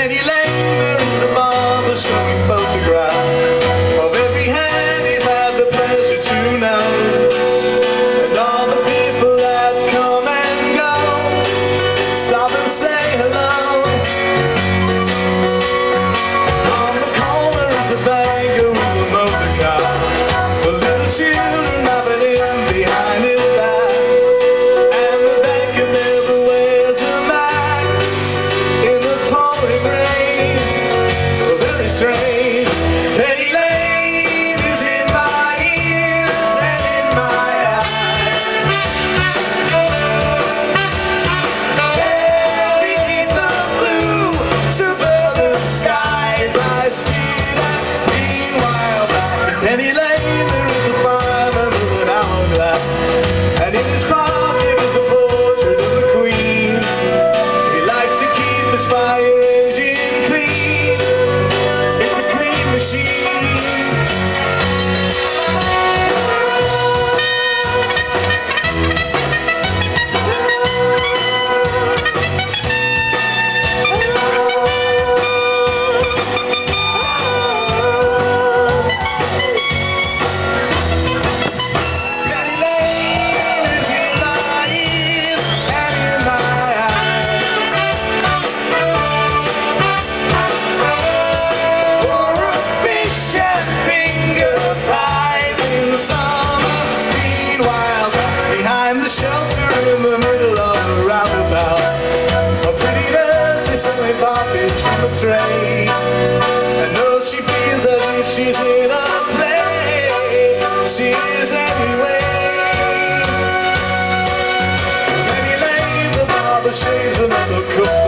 Penny Lane, where it's a barber showing photographs of every hand he's had the pleasure to know, and all the people that come and go stop and say hello. On the corner is a beggar with a motor car, the little children hopping in behind his back, and the beggar never wears a mask in the pouring rain. Oh, very strange. Penny Lane is in my ears and in my eyes. There beneath the blue suburban skies, I see that green wild eye. Penny Lane, there is a fireman with an hourglass, and in his pocket is a portrait of the Queen. He likes to keep his fire engine clean. It's a clean machine. In the middle of a roundabout, a pretty nurse is selling poppies from a tray. I know she feels as if she's in a play. She is anyway. Penny Lane, the barber shaves another coat.